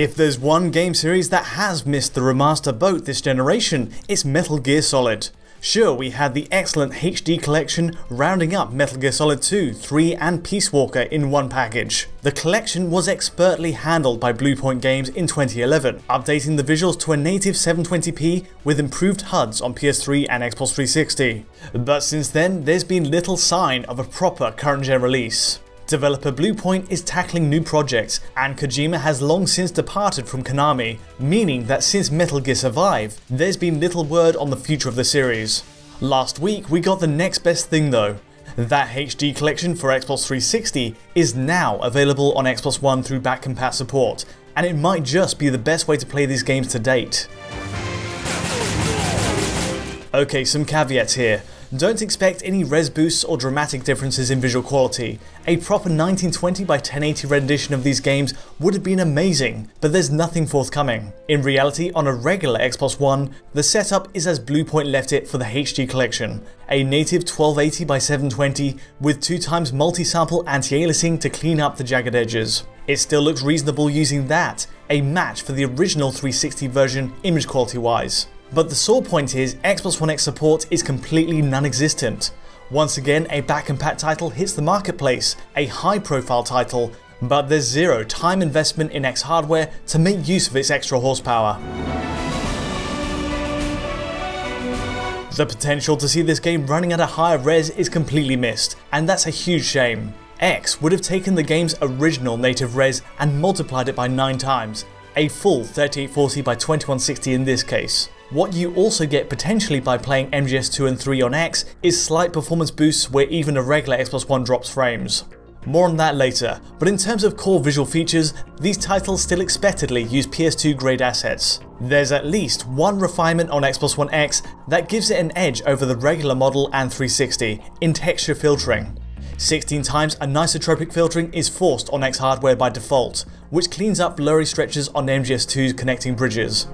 If there's one game series that has missed the remaster boat this generation, it's Metal Gear Solid. Sure, we had the excellent HD collection rounding up Metal Gear Solid 2, 3 and Peace Walker in one package. The collection was expertly handled by Bluepoint Games in 2011, updating the visuals to a native 720p with improved HUDs on PS3 and Xbox 360. But since then, there's been little sign of a proper current-gen release. Developer Bluepoint is tackling new projects, and Kojima has long since departed from Konami, meaning that since Metal Gear Survive, there's been little word on the future of the series. Last week, we got the next best thing though. That HD collection for Xbox 360 is now available on Xbox One through back-compat support, and it might just be the best way to play these games to date. Okay, some caveats here. Don't expect any res boosts or dramatic differences in visual quality. A proper 1920 by 1080 rendition of these games would have been amazing, but there's nothing forthcoming. In reality, on a regular Xbox One, the setup is as Bluepoint left it for the HD collection. A native 1280 by 720 with 2x multi-sample anti-aliasing to clean up the jagged edges. It still looks reasonable using that, a match for the original 360 version image quality-wise. But the sore point is, Xbox One X support is completely non-existent. Once again, a back-compat title hits the marketplace, a high-profile title, but there's zero time investment in X hardware to make use of its extra horsepower. The potential to see this game running at a higher res is completely missed, and that's a huge shame. X would have taken the game's original native res and multiplied it by 9x, a full 3840 by 2160 in this case. What you also get potentially by playing MGS2 and 3 on X is slight performance boosts where even a regular Xbox One drops frames. More on that later, but in terms of core visual features, these titles still expectedly use PS2 grade assets. There's at least one refinement on Xbox One X that gives it an edge over the regular model and 360 in texture filtering. 16x anisotropic filtering is forced on X hardware by default, which cleans up blurry stretches on MGS2's connecting bridges.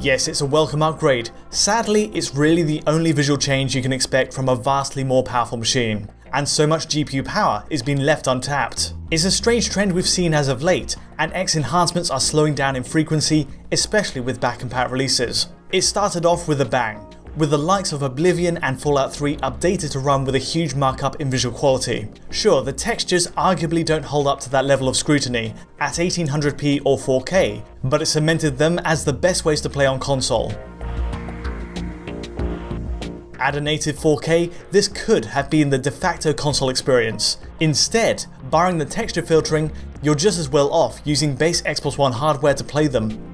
Yes, it's a welcome upgrade. Sadly, it's really the only visual change you can expect from a vastly more powerful machine, and so much GPU power is being left untapped. It's a strange trend we've seen as of late, and X enhancements are slowing down in frequency, especially with back-compat releases. It started off with a bang, with the likes of Oblivion and Fallout 3 updated to run with a huge markup in visual quality. Sure, the textures arguably don't hold up to that level of scrutiny at 1800p or 4K, but it cemented them as the best ways to play on console. At a native 4K, this could have been the de facto console experience. Instead, barring the texture filtering, you're just as well off using base Xbox One hardware to play them.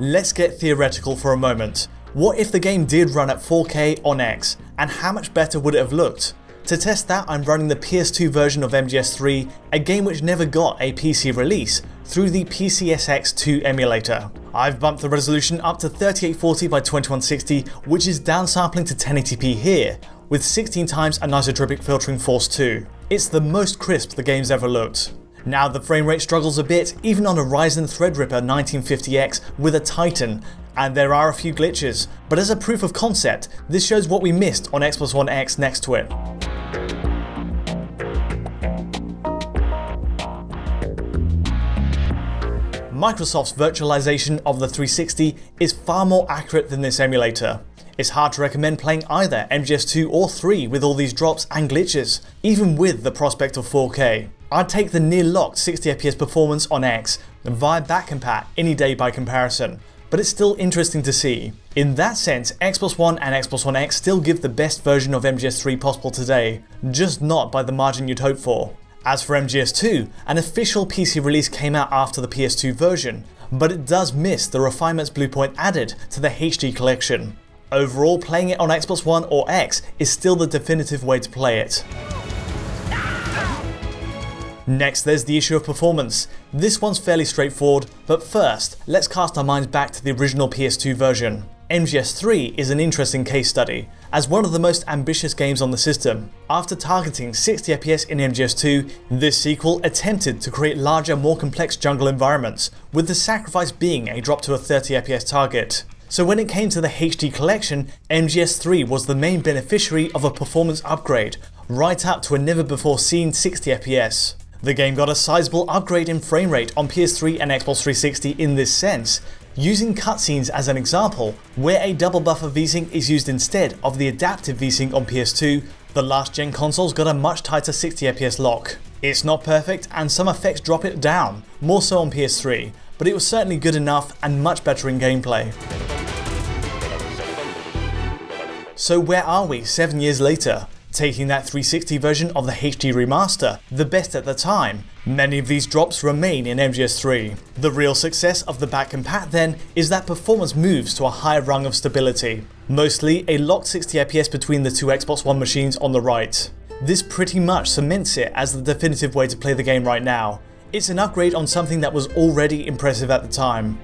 Let's get theoretical for a moment. What if the game did run at 4K on X, and how much better would it have looked? To test that, I'm running the PS2 version of MGS3, a game which never got a PC release, through the PCSX2 emulator. I've bumped the resolution up to 3840 by 2160, which is downsampling to 1080p here, with 16x anisotropic filtering forced too. It's the most crisp the game's ever looked. Now the framerate struggles a bit, even on a Ryzen Threadripper 1950X with a Titan, and there are a few glitches, but as a proof of concept, this shows what we missed on Xbox One X next to it. Microsoft's virtualization of the 360 is far more accurate than this emulator. It's hard to recommend playing either MGS2 or 3 with all these drops and glitches, even with the prospect of 4K. I'd take the near-locked 60fps performance on X via back-compat any day by comparison, but it's still interesting to see. In that sense, Xbox One and Xbox One X still give the best version of MGS3 possible today, just not by the margin you'd hope for. As for MGS2, an official PC release came out after the PS2 version, but it does miss the refinements Bluepoint added to the HD collection. Overall, playing it on Xbox One or X is still the definitive way to play it. Next, there's the issue of performance. This one's fairly straightforward, but first, let's cast our minds back to the original PS2 version. MGS3 is an interesting case study, as one of the most ambitious games on the system. After targeting 60fps in MGS2, this sequel attempted to create larger, more complex jungle environments, with the sacrifice being a drop to a 30fps target. So when it came to the HD collection, MGS3 was the main beneficiary of a performance upgrade, right up to a never-before-seen 60 FPS. The game got a sizable upgrade in frame rate on PS3 and Xbox 360 in this sense, using cutscenes as an example, where a double buffer VSync is used instead of the adaptive VSync on PS2, the last-gen consoles got a much tighter 60 FPS lock. It's not perfect and some effects drop it down, more so on PS3, but it was certainly good enough and much better in gameplay. So where are we 7 years later? Taking that 360 version of the HD remaster, the best at the time, many of these drops remain in MGS3. The real success of the back compat then is that performance moves to a higher rung of stability, mostly a locked 60 FPS between the two Xbox One machines on the right. This pretty much cements it as the definitive way to play the game right now. It's an upgrade on something that was already impressive at the time.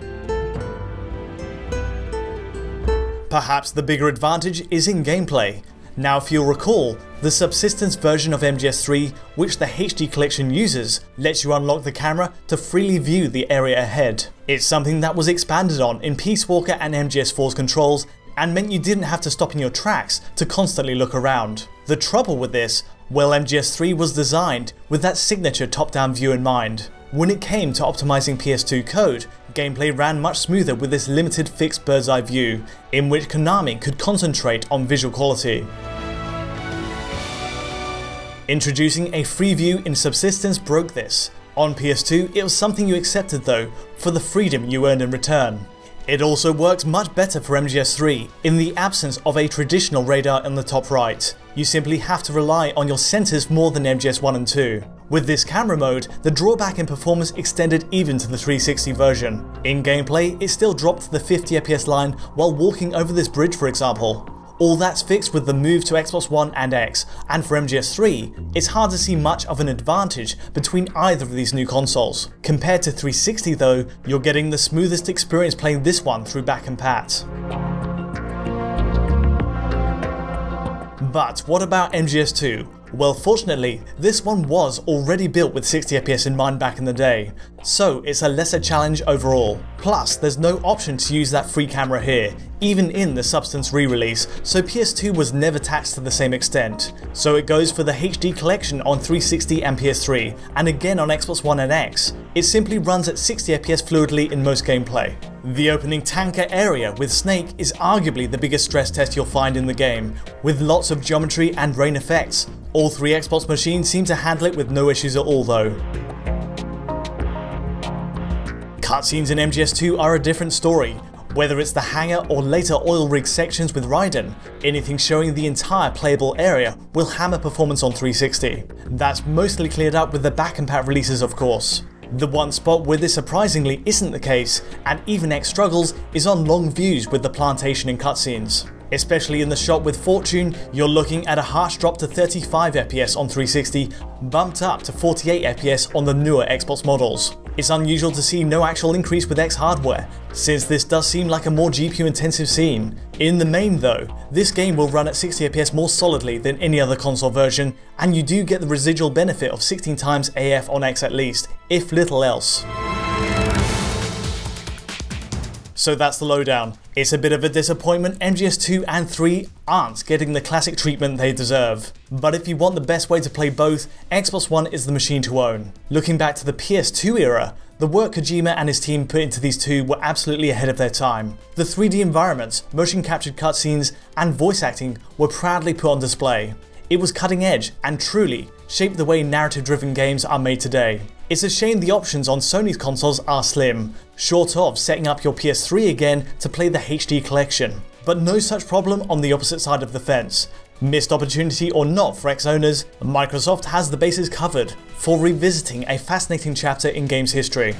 Perhaps the bigger advantage is in gameplay. Now if you'll recall, the subsistence version of MGS3, which the HD collection uses, lets you unlock the camera to freely view the area ahead. It's something that was expanded on in Peace Walker and MGS4's controls and meant you didn't have to stop in your tracks to constantly look around. The trouble with this, well, MGS3 was designed with that signature top-down view in mind. When it came to optimizing PS2 code, gameplay ran much smoother with this limited fixed bird's eye view, in which Konami could concentrate on visual quality. Introducing a free view in subsistence broke this. On PS2, it was something you accepted though, for the freedom you earned in return. It also works much better for MGS3 in the absence of a traditional radar in the top right. You simply have to rely on your sensors more than MGS1 and 2. With this camera mode, the drawback in performance extended even to the 360 version. In gameplay, it still dropped to the 50 FPS line while walking over this bridge, for example. All that's fixed with the move to Xbox One and X, and for MGS3, it's hard to see much of an advantage between either of these new consoles. Compared to 360 though, you're getting the smoothest experience playing this one through back compat. But what about MGS2? Well, fortunately, this one was already built with 60 FPS in mind back in the day, so it's a lesser challenge overall. Plus, there's no option to use that free camera here, even in the substance re-release, so PS2 was never taxed to the same extent. So it goes for the HD collection on 360 and PS3, and again on Xbox One and X. It simply runs at 60 FPS fluidly in most gameplay. The opening tanker area with Snake is arguably the biggest stress test you'll find in the game, with lots of geometry and rain effects. All three Xbox machines seem to handle it with no issues at all though. Cutscenes in MGS2 are a different story, whether it's the hangar or later oil rig sections with Raiden. Anything showing the entire playable area will hammer performance on 360. That's mostly cleared up with the back compat releases, of course. The one spot where this surprisingly isn't the case, and even X struggles, is on long views with the plantation in cutscenes. Especially in the shot with Fortune, you're looking at a harsh drop to 35 FPS on 360, bumped up to 48 FPS on the newer Xbox models. It's unusual to see no actual increase with X hardware, since this does seem like a more GPU intensive scene. In the main though, this game will run at 60 FPS more solidly than any other console version, and you do get the residual benefit of 16 times AF on X at least, if little else. So that's the lowdown. It's a bit of a disappointment MGS2 and 3 aren't getting the classic treatment they deserve. But if you want the best way to play both, Xbox One is the machine to own. Looking back to the PS2 era, the work Kojima and his team put into these two were absolutely ahead of their time. The 3D environments, motion captured cutscenes, and voice acting were proudly put on display. It was cutting edge and truly shaped the way narrative-driven games are made today. It's a shame the options on Sony's consoles are slim, short of setting up your PS3 again to play the HD collection. But no such problem on the opposite side of the fence. Missed opportunity or not for X owners, Microsoft has the bases covered for revisiting a fascinating chapter in games history.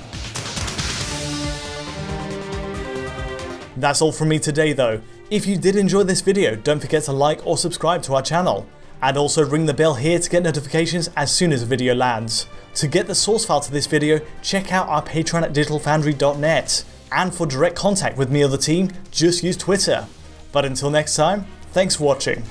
That's all from me today though. If you did enjoy this video, don't forget to like or subscribe to our channel. And also ring the bell here to get notifications as soon as a video lands. To get the source file to this video, check out our Patreon at digitalfoundry.net. And for direct contact with me or the team, just use Twitter. But until next time, thanks for watching.